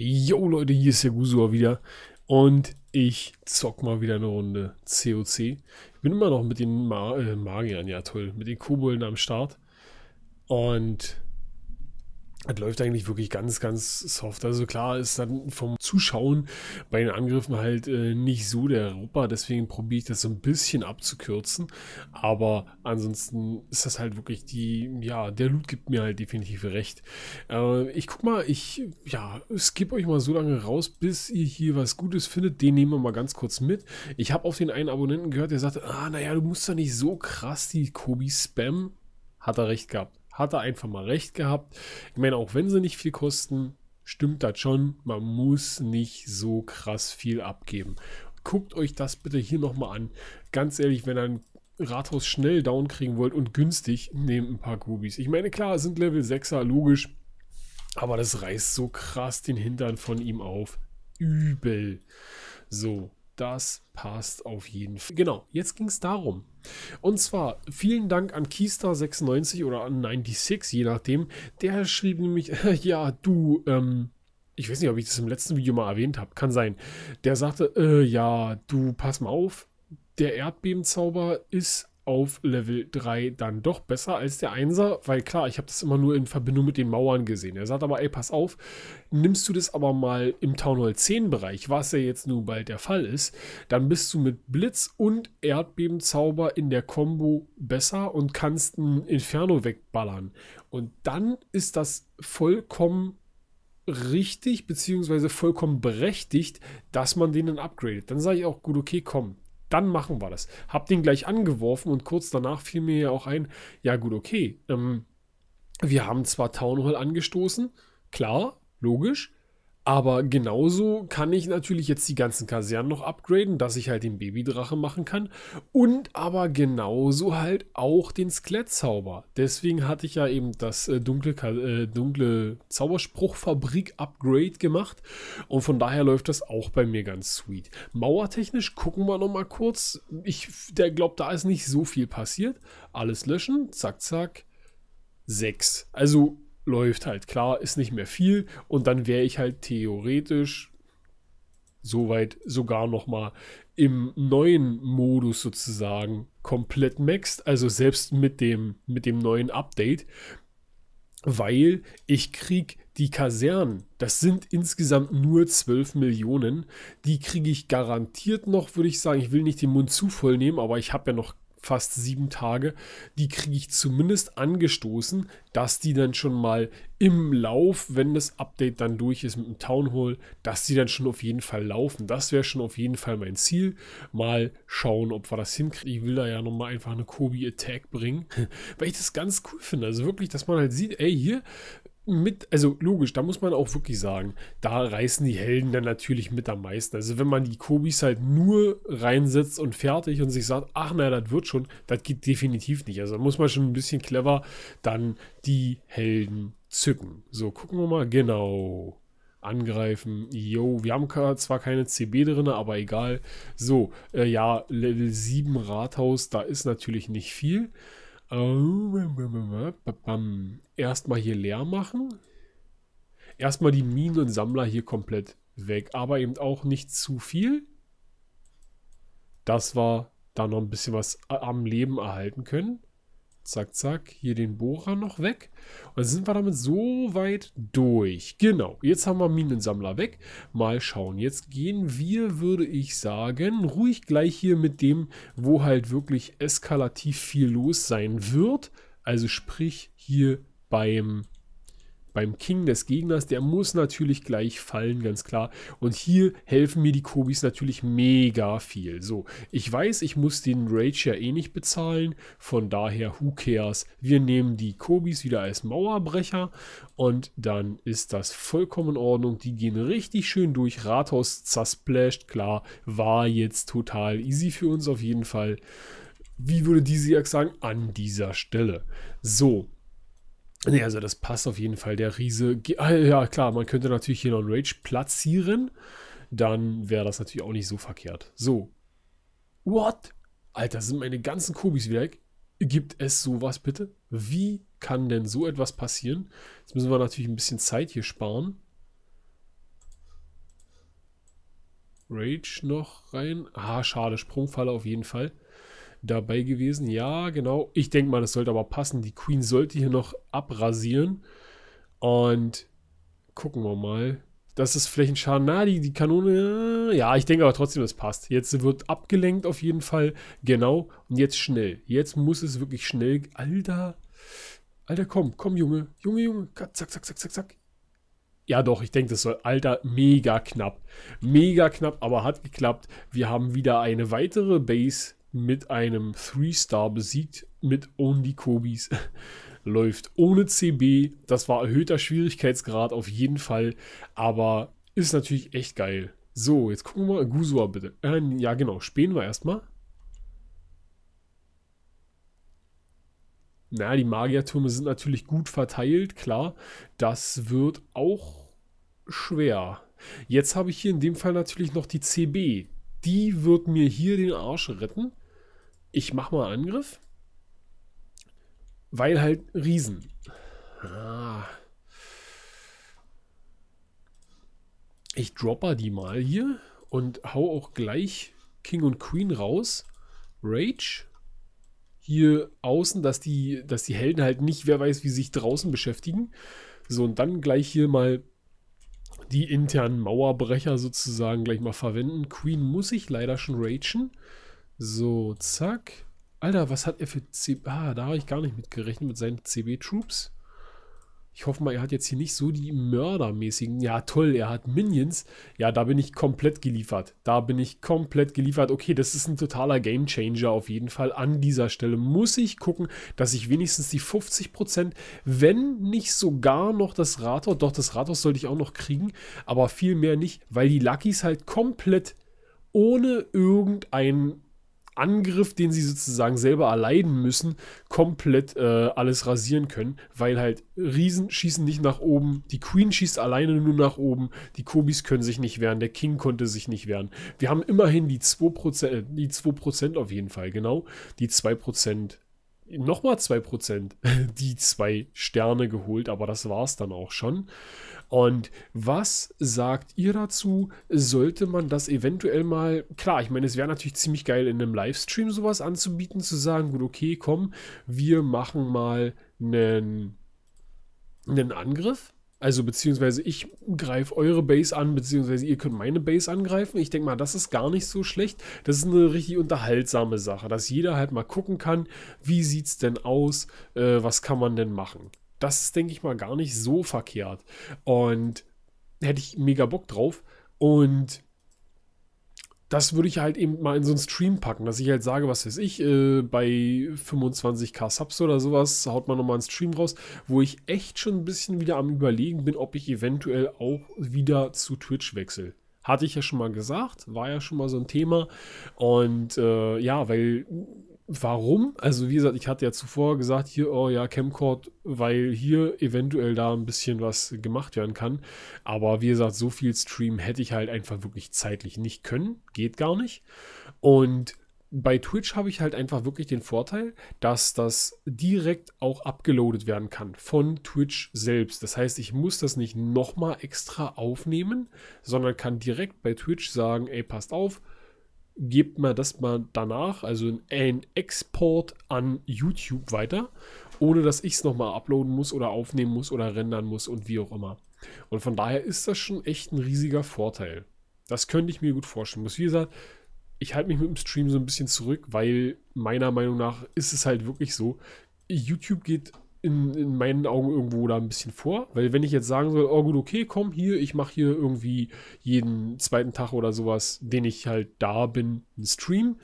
Jo Leute, hier ist der Gusower wieder und ich zock mal wieder eine Runde COC. Ich bin immer noch mit den Magiern, ja toll, mit den Kobolden am Start und es läuft eigentlich wirklich ganz, ganz soft. Also klar ist dann vom Zuschauen bei den Angriffen halt nicht so der Rupper, deswegen probiere ich das so ein bisschen abzukürzen, aber ansonsten ist das halt wirklich die, ja, der Loot gibt mir halt definitiv recht. Ich guck mal, ich skippe euch mal so lange raus, bis ihr hier was Gutes findet, den nehmen wir mal ganz kurz mit. Ich habe auf den einen Abonnenten gehört, der sagte, naja, du musst da nicht so krass die Kobi spammen. Hat er recht gehabt. Hat er einfach mal recht gehabt. Ich meine, auch wenn sie nicht viel kosten, stimmt das schon. Man muss nicht so krass viel abgeben. Guckt euch das bitte hier nochmal an. Ganz ehrlich, wenn ihr ein Rathaus schnell down kriegen wollt und günstig, nehmt ein paar Gubis. Ich meine, klar, es sind Level 6er, logisch. Aber das reißt so krass den Hintern von ihm auf. Übel. So. Das passt auf jeden Fall. Genau, jetzt ging es darum. Und zwar, vielen Dank an Keystar96 oder an 96, je nachdem. Der schrieb nämlich, ja, du, ich weiß nicht, ob ich das im letzten Video mal erwähnt habe. Kann sein. Der sagte, ja, du, pass mal auf. Der Erdbebenzauber ist auf Level 3 dann doch besser als der 1er, weil klar, ich habe das immer nur in Verbindung mit den Mauern gesehen. Er sagt aber, ey, pass auf, nimmst du das aber mal im Town Hall 10 Bereich, was ja jetzt nun bald der Fall ist, dann bist du mit Blitz und Erdbebenzauber in der Combo besser und kannst ein Inferno wegballern. Und dann ist das vollkommen richtig, beziehungsweise vollkommen berechtigt, dass man den dann upgradet. Dann sage ich auch, gut, okay, komm. Dann machen wir das. Hab den gleich angeworfen und kurz danach fiel mir ja auch ein, ja gut, okay, wir haben zwar Town Hall angestoßen, klar, logisch, aber genauso kann ich natürlich jetzt die ganzen Kasernen noch upgraden, dass ich halt den Babydrache machen kann und aber genauso halt auch den Skelettzauber. Deswegen hatte ich ja eben das dunkle Zauberspruchfabrik-Upgrade gemacht und von daher läuft das auch bei mir ganz sweet. Mauertechnisch gucken wir nochmal kurz. Der glaubt, da ist nicht so viel passiert. Alles löschen, zack, zack, 6. Also läuft halt, klar, ist nicht mehr viel und dann wäre ich halt theoretisch soweit sogar nochmal im neuen Modus sozusagen komplett maxed, also selbst mit dem neuen Update, weil ich kriege die Kasernen, das sind insgesamt nur 12 Millionen, die kriege ich garantiert noch, würde ich sagen, ich will nicht den Mund zu voll nehmen, aber ich habe ja noch fast 7 Tage, die kriege ich zumindest angestoßen, dass die dann schon mal im Lauf, wenn das Update dann durch ist mit dem Town Hall, dass die dann schon auf jeden Fall laufen. Das wäre schon auf jeden Fall mein Ziel. Mal schauen, ob wir das hinkriegen. Ich will da ja nochmal einfach eine Kobi-Attack bringen, weil ich das ganz cool finde. Also wirklich, dass man halt sieht, ey, hier mit, also logisch, da muss man auch wirklich sagen, da reißen die Helden dann natürlich mit am meisten. Also wenn man die Kobis halt nur reinsetzt und fertig und sich sagt, ach naja, das wird schon, das geht definitiv nicht. Also da muss man schon ein bisschen clever dann die Helden zücken. So, gucken wir mal, genau, angreifen, yo, wir haben zwar keine CB drin, aber egal. So, ja, Level 7 Rathaus, da ist natürlich nicht viel. Erstmal hier leer machen. Erstmal die Minen und Sammler hier komplett weg. Aber eben auch nicht zu viel. Das war da noch ein bisschen was am Leben erhalten können. Zack, zack. Hier den Bohrer noch weg. Und dann sind wir damit so weit durch. Genau. Jetzt haben wir Minen und Sammler weg. Mal schauen. Jetzt gehen wir, würde ich sagen, ruhig gleich hier mit dem, wo halt wirklich eskalativ viel los sein wird. Also sprich hier beim King des Gegners, der muss natürlich gleich fallen, ganz klar. Und hier helfen mir die Kobis natürlich mega viel. So, ich weiß, ich muss den Rage ja eh nicht bezahlen. Von daher, who cares? Wir nehmen die Kobis wieder als Mauerbrecher und dann ist das vollkommen in Ordnung. Die gehen richtig schön durch. Rathaus zersplasht, klar, war jetzt total easy für uns auf jeden Fall. Wie würde Disiak sagen? An dieser Stelle. So. Nee, also das passt auf jeden Fall. Der Riese, ja klar, man könnte natürlich hier noch einen Rage platzieren. Dann wäre das natürlich auch nicht so verkehrt. So. What? Alter, sind meine ganzen Kobis wieder weg? Gibt es sowas bitte? Wie kann denn so etwas passieren? Jetzt müssen wir natürlich ein bisschen Zeit hier sparen. Rage noch rein. Ah, schade, Sprungfalle auf jeden Fall dabei gewesen. Ja, genau. Ich denke mal, das sollte aber passen. Die Queen sollte hier noch abrasieren. Und gucken wir mal. Das ist Flächenschaden. Na, die Kanone. Ja, ich denke aber trotzdem, das passt. Jetzt wird abgelenkt auf jeden Fall. Genau. Und jetzt schnell. Jetzt muss es wirklich schnell. Alter. Alter, komm, Junge. Junge. Zack, zack, zack, zack, zack. Ja doch, ich denke, das soll, Alter, mega knapp. Mega knapp, aber hat geklappt. Wir haben wieder eine weitere Base mit einem 3-Star besiegt. Mit Only Kobis. Läuft ohne CB. Das war erhöhter Schwierigkeitsgrad auf jeden Fall. Aber ist natürlich echt geil. So, jetzt gucken wir mal. Gusower bitte. Ja genau, spähen wir erstmal. Na, die Magiertürme sind natürlich gut verteilt, klar. Das wird auch schwer. Jetzt habe ich hier in dem Fall natürlich noch die CB. Die wird mir hier den Arsch retten. Ich mache mal Angriff. Weil halt Riesen. Ah. Ich droppe die mal hier und hau auch gleich King und Queen raus. Rage. Hier außen, dass die Helden halt nicht, wer weiß, wie sich draußen beschäftigen. So, und dann gleich hier mal die internen Mauerbrecher sozusagen gleich mal verwenden. Queen muss ich leider schon ragen. So, zack. Alter, was hat er für CB? Ah, da habe ich gar nicht mit gerechnet, mit seinen CB-Troops. Ich hoffe mal, er hat jetzt hier nicht so die mördermäßigen... Ja, toll, er hat Minions. Ja, da bin ich komplett geliefert. Okay, das ist ein totaler Gamechanger auf jeden Fall. An dieser Stelle muss ich gucken, dass ich wenigstens die 50%, wenn nicht sogar noch das Rathaus... Doch, das Rathaus sollte ich auch noch kriegen, aber viel mehr nicht, weil die Luckys halt komplett ohne irgendeinen Angriff, den sie sozusagen selber erleiden müssen, komplett alles rasieren können, weil halt Riesen schießen nicht nach oben, die Queen schießt alleine nur nach oben, die Kobis können sich nicht wehren, der King konnte sich nicht wehren. Wir haben immerhin die 2%, auf jeden Fall, genau, die 2%, nochmal 2%, die 2 Sterne geholt, aber das war's dann auch schon. Und was sagt ihr dazu? Sollte man das eventuell mal... Klar, ich meine, es wäre natürlich ziemlich geil, in einem Livestream sowas anzubieten, zu sagen, gut, okay, komm, wir machen mal einen Angriff. Also beziehungsweise ich greife eure Base an, beziehungsweise ihr könnt meine Base angreifen. Ich denke mal, das ist gar nicht so schlecht. Das ist eine richtig unterhaltsame Sache, dass jeder halt mal gucken kann, wie sieht es denn aus, was kann man denn machen. Das ist, denke ich mal, gar nicht so verkehrt. Und hätte ich mega Bock drauf. Und das würde ich halt eben mal in so einen Stream packen, dass ich halt sage, was weiß ich, bei 25k Subs oder sowas, haut man nochmal einen Stream raus, wo ich echt schon ein bisschen wieder am Überlegen bin, ob ich eventuell auch wieder zu Twitch wechsle. Hatte ich ja schon mal gesagt, war ja schon mal so ein Thema. Und ja, weil... Warum? Also wie gesagt, ich hatte ja zuvor gesagt, hier, oh ja, Camcord, weil hier eventuell da ein bisschen was gemacht werden kann. Aber wie gesagt, so viel Stream hätte ich halt einfach wirklich zeitlich nicht können. Geht gar nicht. Und bei Twitch habe ich halt einfach wirklich den Vorteil, dass das direkt auch abgeloadet werden kann von Twitch selbst. Das heißt, ich muss das nicht nochmal extra aufnehmen, sondern kann direkt bei Twitch sagen, ey, passt auf, gebt mal das mal danach, also ein Export an YouTube weiter, ohne dass ich es nochmal uploaden muss oder aufnehmen muss oder rendern muss und wie auch immer. Und von daher ist das schon echt ein riesiger Vorteil. Das könnte ich mir gut vorstellen. Wie gesagt, ich halte mich mit dem Stream so ein bisschen zurück, weil meiner Meinung nach ist es halt wirklich so, YouTube geht in meinen Augen irgendwo da ein bisschen vor, weil wenn ich jetzt sagen soll, oh gut, okay, komm hier, ich mache hier irgendwie jeden zweiten Tag oder sowas, den ich halt da bin, einen Stream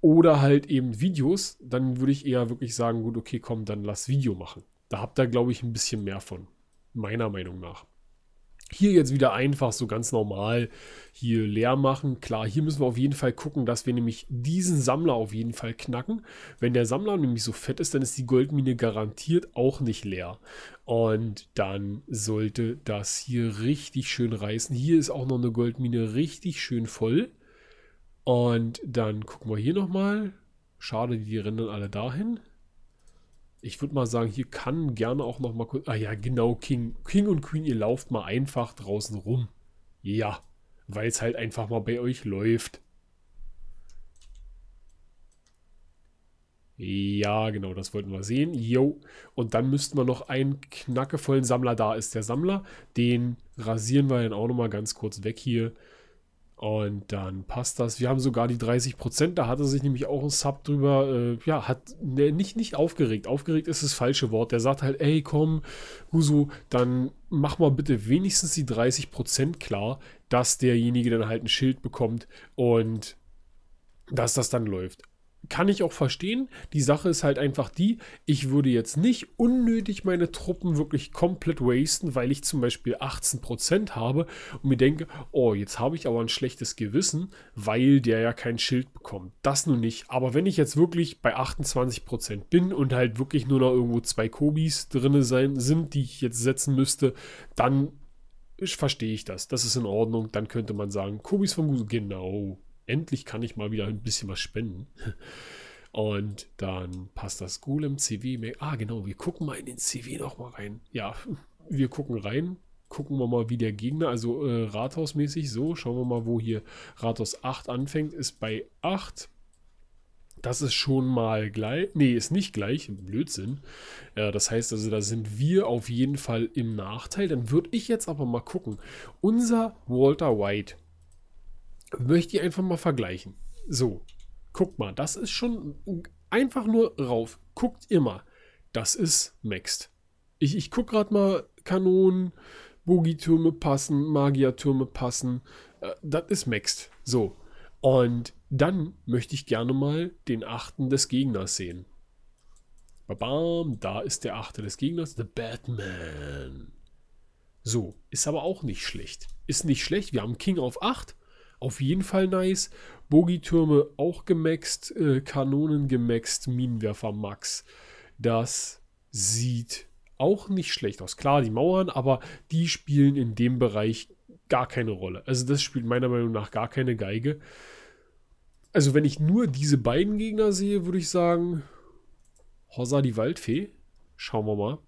oder halt eben Videos, dann würde ich eher wirklich sagen, gut, okay, komm, dann lass Video machen. Da habt ihr, glaube ich, ein bisschen mehr von, meiner Meinung nach. Hier jetzt wieder einfach so ganz normal hier leer machen. Klar, hier müssen wir auf jeden Fall gucken, dass wir nämlich diesen Sammler auf jeden Fall knacken. Wenn der Sammler nämlich so fett ist, dann ist die Goldmine garantiert auch nicht leer. Und dann sollte das hier richtig schön reißen. Hier ist auch noch eine Goldmine richtig schön voll. Und dann gucken wir hier nochmal. Schade, die rennen dann alle dahin. Ich würde mal sagen, hier kann gerne auch noch mal kurz... Ah ja, genau, King und Queen, ihr lauft mal einfach draußen rum. Ja, weil es halt einfach mal bei euch läuft. Ja, genau, das wollten wir sehen. Jo. Und dann müssten wir noch einen knackevollen Sammler. Da ist der Sammler. Den rasieren wir dann auch nochmal ganz kurz weg hier. Und dann passt das. Wir haben sogar die 30%. Da hatte sich nämlich auch ein Sub drüber. Ja, hat nicht aufgeregt. Aufgeregt ist das falsche Wort. Der sagt halt, ey, komm, Guso, dann mach mal bitte wenigstens die 30% klar, dass derjenige dann halt ein Schild bekommt und dass das dann läuft. Kann ich auch verstehen. Die Sache ist halt einfach die, ich würde jetzt nicht unnötig meine Truppen wirklich komplett wasten, weil ich zum Beispiel 18% habe und mir denke, oh, jetzt habe ich aber ein schlechtes Gewissen, weil der ja kein Schild bekommt. Das nun nicht. Aber wenn ich jetzt wirklich bei 28% bin und halt wirklich nur noch irgendwo 2 Kobis drin sind, die ich jetzt setzen müsste, dann verstehe ich das. Das ist in Ordnung. Dann könnte man sagen, Kobis von Guso, genau. Endlich kann ich mal wieder ein bisschen was spenden. Und dann passt das cool im CV. Ah, genau, wir gucken mal in den CV nochmal rein. Ja, wir gucken rein. Gucken wir mal, wie der Gegner, also rathausmäßig, so, schauen wir mal, wo hier Rathaus 8 anfängt, ist bei 8. Das ist schon mal gleich, nee, ist nicht gleich, Blödsinn. Das heißt also, da sind wir auf jeden Fall im Nachteil. Dann würde ich jetzt aber mal gucken. Unser Walter White möchte ich einfach mal vergleichen. So, guck mal, das ist schon einfach nur rauf. Guckt immer, das ist Maxed. Ich guck gerade mal, Kanonen, Bogietürme passen, Magiertürme passen. Das ist Maxed. So, und dann möchte ich gerne mal den 8. des Gegners sehen. Babam, da ist der 8. des Gegners, The Batman. So, ist aber auch nicht schlecht. Ist nicht schlecht, wir haben King auf 8. Auf jeden Fall nice. Bogietürme auch gemaxt, Kanonen gemaxt, Minenwerfer Max. Das sieht auch nicht schlecht aus. Klar, die Mauern, aber die spielen in dem Bereich gar keine Rolle. Also das spielt meiner Meinung nach gar keine Geige. Also wenn ich nur diese beiden Gegner sehe, würde ich sagen, Hosa die Waldfee. Schauen wir mal.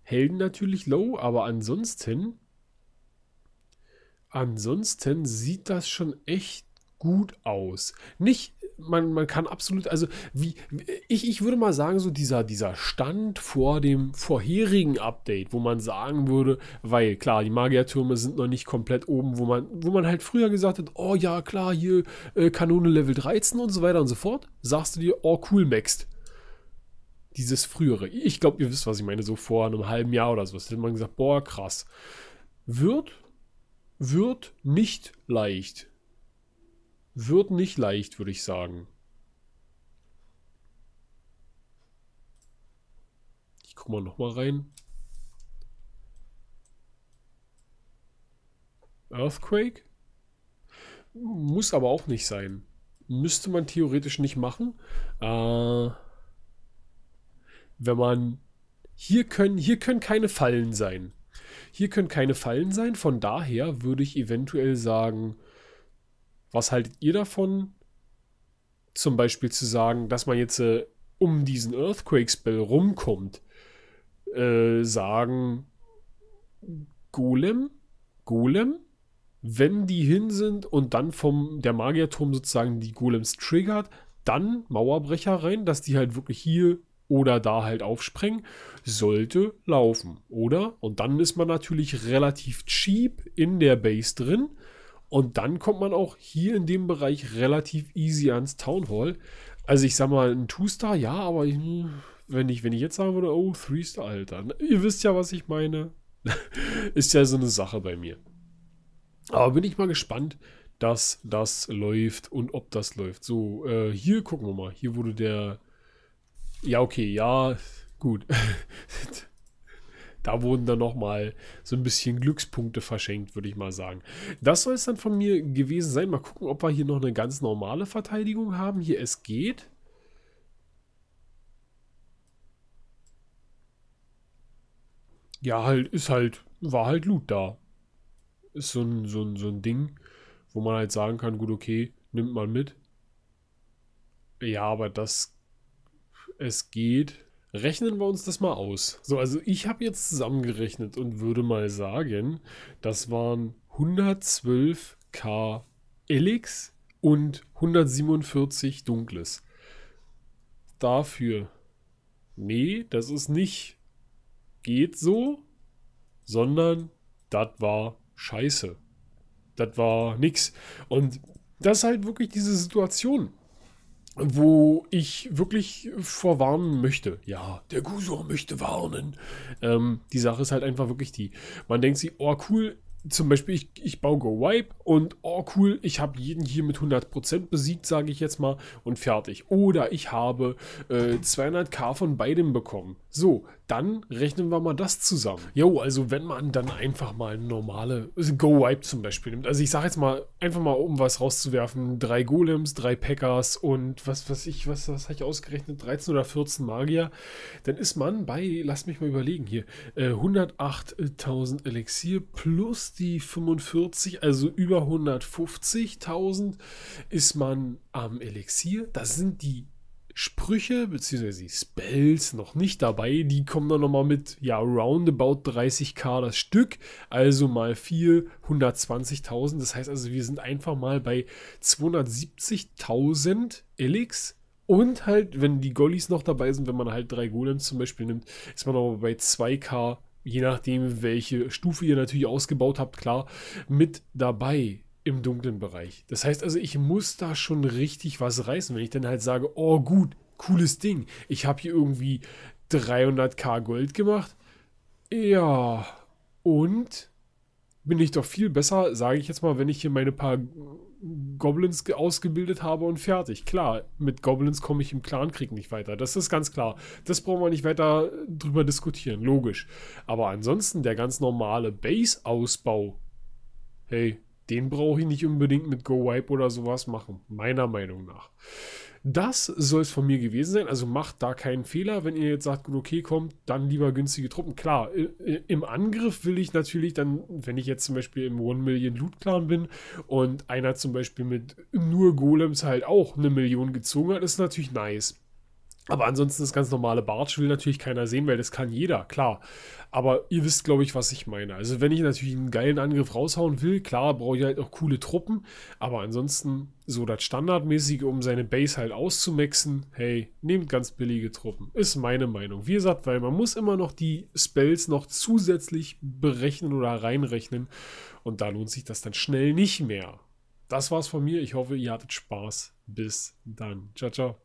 Helden natürlich low, aber ansonsten... Ansonsten sieht das schon echt gut aus. Nicht, man kann absolut, also wie ich würde mal sagen, so dieser Stand vor dem vorherigen Update, wo man sagen würde, weil klar, die Magiertürme sind noch nicht komplett oben, wo man halt früher gesagt hat, oh ja, klar, hier Kanone Level 13 und so weiter und so fort, sagst du dir, oh cool, Maxed. Dieses frühere. Ich glaube, ihr wisst, was ich meine, so vor einem halben Jahr oder sowas. Da hätte man gesagt, boah, krass. Wird nicht leicht. Wird nicht leicht, würde ich sagen. Ich gucke mal nochmal rein. Earthquake? Muss aber auch nicht sein. Müsste man theoretisch nicht machen. Wenn man... Hier können keine Fallen sein. Hier können keine Fallen sein, von daher würde ich eventuell sagen, was haltet ihr davon? Zum Beispiel zu sagen, dass man jetzt um diesen Earthquake-Spell rumkommt, sagen, Golem, wenn die hin sind und dann vom der Magierturm sozusagen die Golems triggert, dann Mauerbrecher rein, dass die halt wirklich hier... Oder da halt aufsprengen, sollte laufen, oder? Und dann ist man natürlich relativ cheap in der Base drin. Und dann kommt man auch hier in dem Bereich relativ easy ans Town Hall. Also ich sag mal, ein 2-Star, ja, aber wenn ich jetzt sagen würde, oh, 3-Star, Alter. Ihr wisst ja, was ich meine. Ist ja so eine Sache bei mir. Aber bin ich mal gespannt, dass das läuft und ob das läuft. So, hier gucken wir mal. Hier wurde der... Ja, okay, ja, gut. Da wurden dann nochmal so ein bisschen Glückspunkte verschenkt, würde ich mal sagen. Das soll es dann von mir gewesen sein. Mal gucken, ob wir hier noch eine ganz normale Verteidigung haben. Hier, es geht. Ja, halt, war halt Loot da. Ist so ein Ding, wo man halt sagen kann, gut, okay, nimmt man mit. Ja, aber das... Es geht. Rechnen wir uns das mal aus. So, also ich habe jetzt zusammengerechnet und würde mal sagen, das waren 112.000 Elix und 147 Dunkles. Dafür, nee, das ist nicht geht so, sondern das war scheiße. Das war nix. Und das ist halt wirklich diese Situation, wo ich wirklich vorwarnen möchte. Ja, der Gusower möchte warnen. Die Sache ist halt einfach wirklich die. Man denkt sich, oh cool, zum Beispiel ich baue Go Wipe und oh cool, ich habe jeden hier mit 100% besiegt, sage ich jetzt mal, und fertig. Oder ich habe 200.000 von beidem bekommen. So, dann rechnen wir mal das zusammen. Jo, also wenn man dann einfach mal eine normale Go Wipe zum Beispiel nimmt. Also ich sage jetzt mal, einfach mal um was rauszuwerfen, 3 Golems, 3 Packers und was habe ich ausgerechnet, 13 oder 14 Magier. Dann ist man bei, lasst mich mal überlegen hier, 108.000 Elixier plus die 45, also über 150.000 ist man am Elixier. Das sind die Sprüche bzw. Spells noch nicht dabei. Die kommen dann nochmal mit, ja, roundabout 30.000 das Stück, also mal 4, 120.000. Das heißt also, wir sind einfach mal bei 270.000 Elix. Und halt, wenn die Gollis noch dabei sind, wenn man halt 3 Golems zum Beispiel nimmt, ist man aber bei 2.000. Je nachdem, welche Stufe ihr natürlich ausgebaut habt, klar, mit dabei im dunklen Bereich. Das heißt also, ich muss da schon richtig was reißen, wenn ich dann halt sage, oh gut, cooles Ding. Ich habe hier irgendwie 300.000 Gold gemacht. Ja, und bin ich doch viel besser, sage ich jetzt mal, wenn ich hier meine paar Goblins ausgebildet habe und fertig. Klar, mit Goblins komme ich im Clankrieg nicht weiter. Das ist ganz klar. Das brauchen wir nicht weiter drüber diskutieren. Logisch. Aber ansonsten der ganz normale Base-Ausbau, hey, den brauche ich nicht unbedingt mit Go Wipe oder sowas machen. Meiner Meinung nach. Das soll es von mir gewesen sein. Also macht da keinen Fehler, wenn ihr jetzt sagt, gut, okay, kommt, dann lieber günstige Truppen. Klar, im Angriff will ich natürlich dann, wenn ich jetzt zum Beispiel im 1-Million-Loot-Clan bin und einer zum Beispiel mit nur Golems halt auch 1 Million gezogen hat, ist natürlich nice. Aber ansonsten das ganz normale Bartsch will natürlich keiner sehen, weil das kann jeder, klar. Aber ihr wisst, glaube ich, was ich meine. Also wenn ich natürlich einen geilen Angriff raushauen will, klar, brauche ich halt auch coole Truppen. Aber ansonsten so das Standardmäßige, um seine Base halt auszumaxen, hey, nehmt ganz billige Truppen. Ist meine Meinung. Wie gesagt, weil man muss immer noch die Spells noch zusätzlich berechnen oder reinrechnen. Und da lohnt sich das dann schnell nicht mehr. Das war's von mir. Ich hoffe, ihr hattet Spaß. Bis dann. Ciao, ciao.